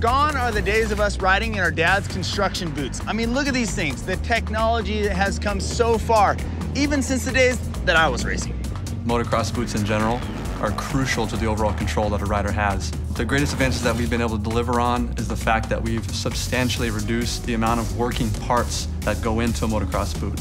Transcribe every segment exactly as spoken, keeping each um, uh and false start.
Gone are the days of us riding in our dad's construction boots. I mean, look at these things. The technology has come so far, even since the days that I was racing. Motocross boots in general are crucial to the overall control that a rider has. The greatest advances that we've been able to deliver on is the fact that we've substantially reduced the amount of working parts that go into a motocross boot.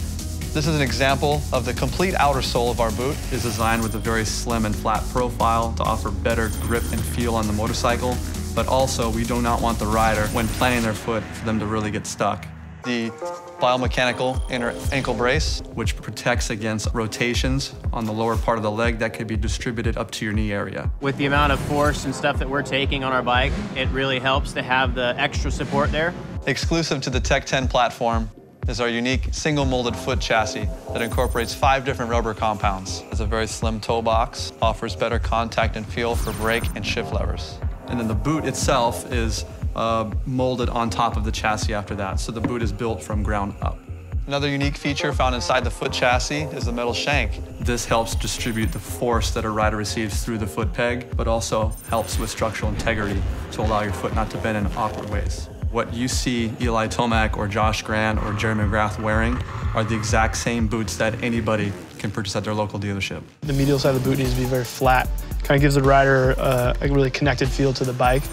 This is an example of the complete outer sole of our boot. It's designed with a very slim and flat profile to offer better grip and feel on the motorcycle, but also we do not want the rider, when planting their foot, for them to really get stuck. The biomechanical inner ankle brace, which protects against rotations on the lower part of the leg that could be distributed up to your knee area. With the amount of force and stuff that we're taking on our bike, it really helps to have the extra support there. Exclusive to the Tech ten platform is our unique single-molded foot chassis that incorporates five different rubber compounds. It's a very slim toe box, offers better contact and feel for brake and shift levers. And then the boot itself is uh, molded on top of the chassis after that, so the boot is built from ground up. Another unique feature found inside the foot chassis is the metal shank. This helps distribute the force that a rider receives through the foot peg, but also helps with structural integrity to allow your foot not to bend in awkward ways. What you see Eli Tomac or Josh Grant or Jeremy McGrath wearing are the exact same boots that anybody can purchase at their local dealership. The medial side of the boot needs to be very flat. Kind of gives the rider uh, a really connected feel to the bike.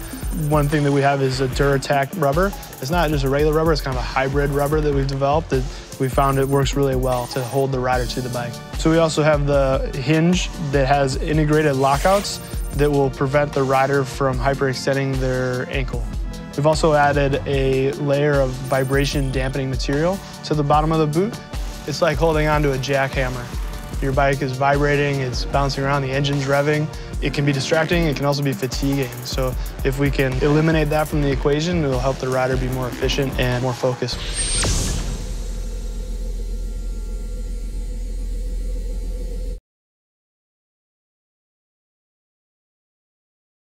One thing that we have is a Duratac rubber. It's not just a regular rubber, it's kind of a hybrid rubber that we've developed that we found it works really well to hold the rider to the bike. So we also have the hinge that has integrated lockouts that will prevent the rider from hyperextending their ankle. We've also added a layer of vibration dampening material to the bottom of the boot. It's like holding onto a jackhammer. Your bike is vibrating, it's bouncing around, the engine's revving. It can be distracting, it can also be fatiguing. So if we can eliminate that from the equation, it'll help the rider be more efficient and more focused.